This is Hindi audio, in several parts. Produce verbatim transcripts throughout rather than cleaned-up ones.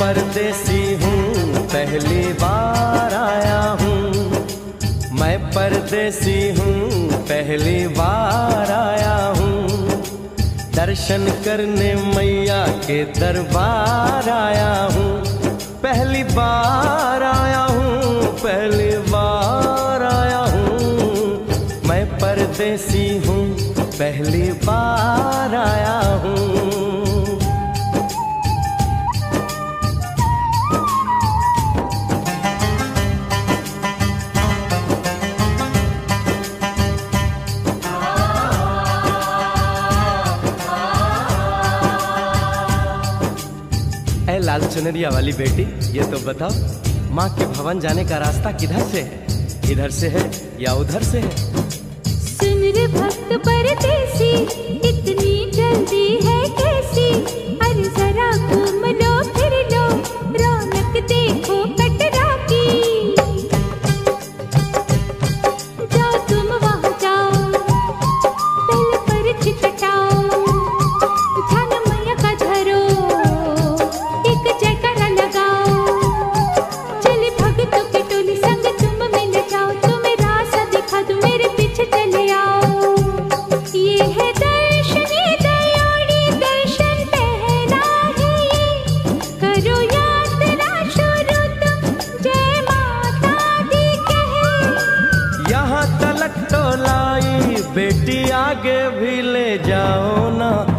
परदेसी हूँ पहली बार आया हूँ, मैं परदेसी हूँ पहली बार आया हूँ, दर्शन करने मैया के दरबार आया हूँ, पहली बार आया हूँ, पहली बार आया हूँ, मैं परदेसी हूँ पहली बार आया हूँ। लाल चुनरिया वाली बेटी ये तो बताओ, माँ के भवन जाने का रास्ता किधर से है, इधर से है या उधर से है? सुन रे भक्त परदेसी, इतनी जल्दी है कैसी, अरे जरा घूम लो फिर लो, रौनक देखो कटरा की, जाओ तुम वहाँ जाओ, पहले पर्ची कटाओ, जाना मैया का धरो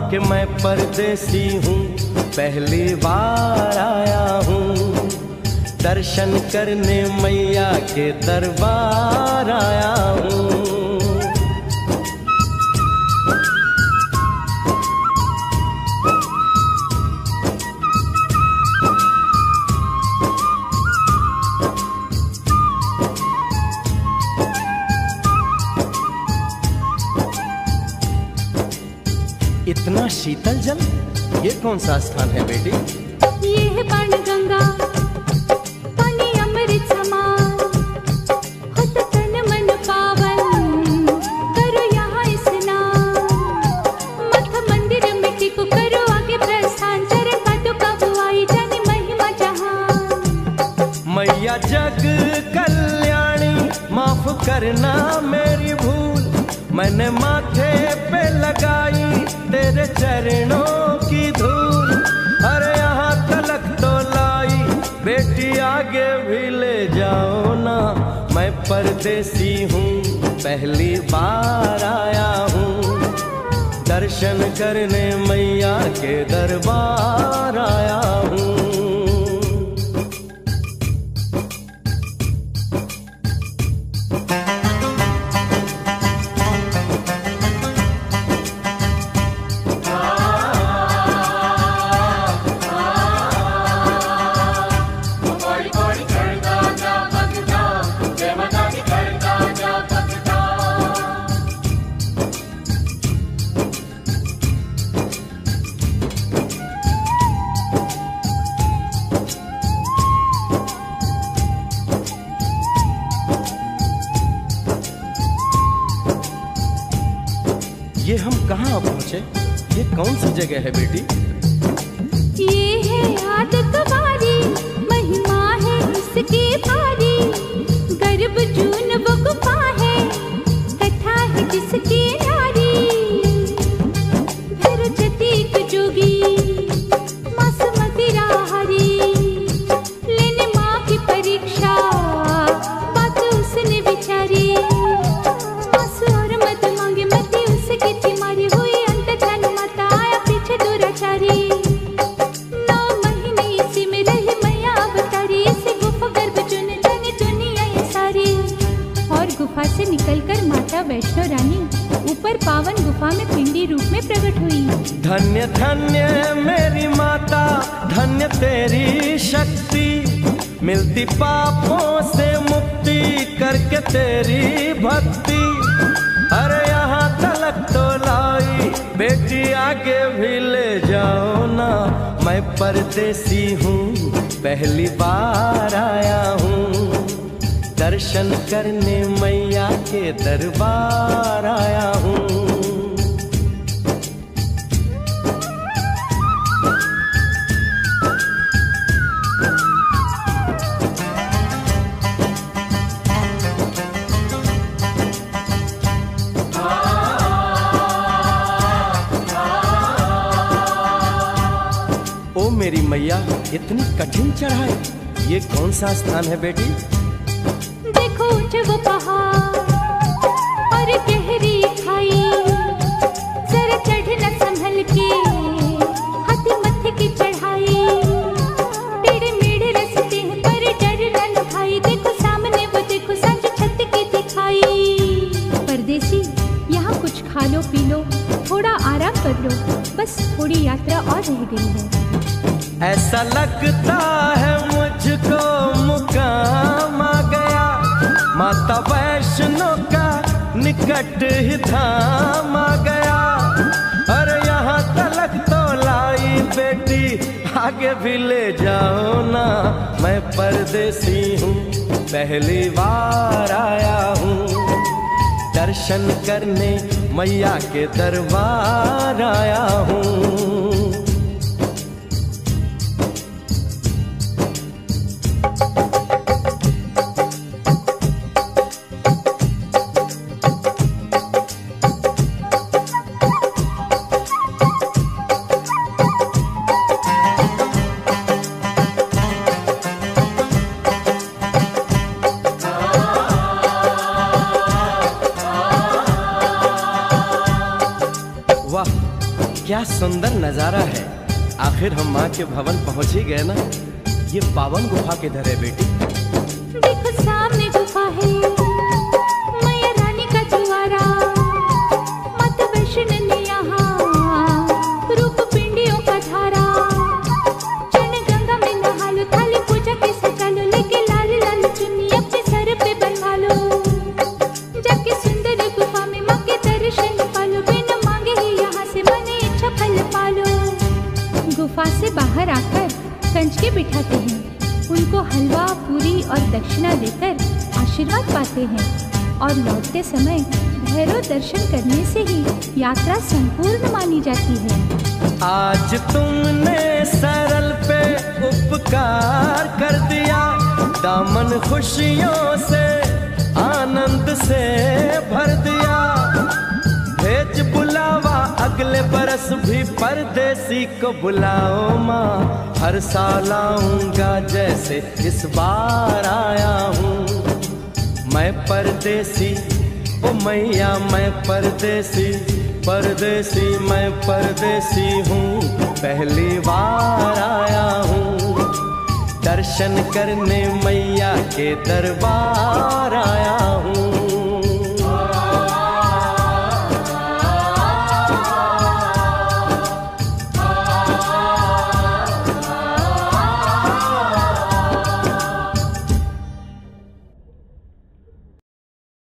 कि मैं परदेसी हूँ पहली बार आया हूँ, दर्शन करने मैया के दरबार आया हूँ। इतना शीतल जल, ये कौन सा स्थान है बेटी? ये है बनगंगा, पानी अमृत समान, खुद तन मन पावन, करो यहाँ स्नान, मठ मंदिर मिट्टी को करो आगे प्रस्थान, चरण काटो काबू आई जाने महिमा जहां। मैया जग कल्याणी माफ करना मेरी भूल, मैंने माथे पे लगाई तेरे चरणों की धूल, अरे यहाँ तलक तो लाई बेटी आगे भी ले जाओ ना, मैं परदेसी हूँ पहली बार आया हूँ, दर्शन करने मैया के दरबार आया हूँ। ये हम कहाँ पहुँचे, ये कौन सी जगह है बेटी? ये है अदकवारी, महिमा है इसकी भारी, गर्भ जून वो गुफा है, कथा है जिसकी नारी, भैरव जतीक जोगी, मासुमती राहरी, लेने माँ की परीक्षा, बात उसने बिचारी, से निकलकर माता वैष्णो रानी ऊपर पावन गुफा में पिंडी रूप में प्रकट हुई। धन्य धन्य मेरी माता, धन्य तेरी शक्ति, मिलती पापों से मुक्ति करके तेरी भक्ति, अरे यहाँ तलक तो लाई बेटी आगे भी ले जाओ ना, मैं परदेसी हूँ पहली बार आया हूँ, दर्शन करने मैया के दरबार आया हूँ। ओ मेरी मैया इतनी कठिन चढ़ाई, ये कौन सा स्थान है बेटी? देखो वो पहाड़ और गहरी खाई, जरा चढ़ना संभल के हाथी मत्थे की चढ़ाई, टेढ़े मेढ़े रास्ते पर डरना न भाई, देखो सामने वो देखो साँझ छत की दिखाई। परदेसी यहाँ कुछ खा लो पी लो, थोड़ा आराम कर लो, बस थोड़ी यात्रा और रह गई है। ऐसा लगता है मुझको मुकाम आ गया, माता वैष्णो का निकट ही धाम आ गया। अरे यहाँ तलक तो लाई बेटी, आगे भी ले जाओ ना, मैं परदेसी हूँ पहली बार आया हूँ। दर्शन करने मैया के दरबार आया हूँ। क्या सुंदर नज़ारा है, आखिर हम माँ के भवन पहुँच ही गए ना। ये पावन गुफा किधर है बेटी? देखो सामने गुफा है, मैया रानी का द्वारा, माता वैष्णो ने यहाँ रूप पिंडियों का धारा, गंगा में नहा लो, थाली पूजा के सजा लो, लेके लाल लाल चुन्नी अपने सर पे बंधा लो, जाके सुंदर गुफा में माँ के दर्शन पालो, बिना मांगे ही यहाँ से मने फल पालो। गुफा से बाहर आकर कंचके बिठाते हैं, उनको हलवा पूरी और दक्षिणा देकर आशीर्वाद पाते हैं, और लौटते समय भैरव दर्शन करने से ही यात्रा संपूर्ण मानी जाती है। आज तुमने सरल पे उपकार कर दिया, दामन खुशियों से आनंद से भर दिया, भेज बुलावा अगले बरस भी परदेसी को बुलाओ माँ, हर साल आऊंगा जैसे इस बार आया हूँ। मैं परदेसी ओ मैया, मैं परदेसी परदेसी, मैं परदेसी हूँ पहली बार आया हूँ। दर्शन करने मैया के दरबार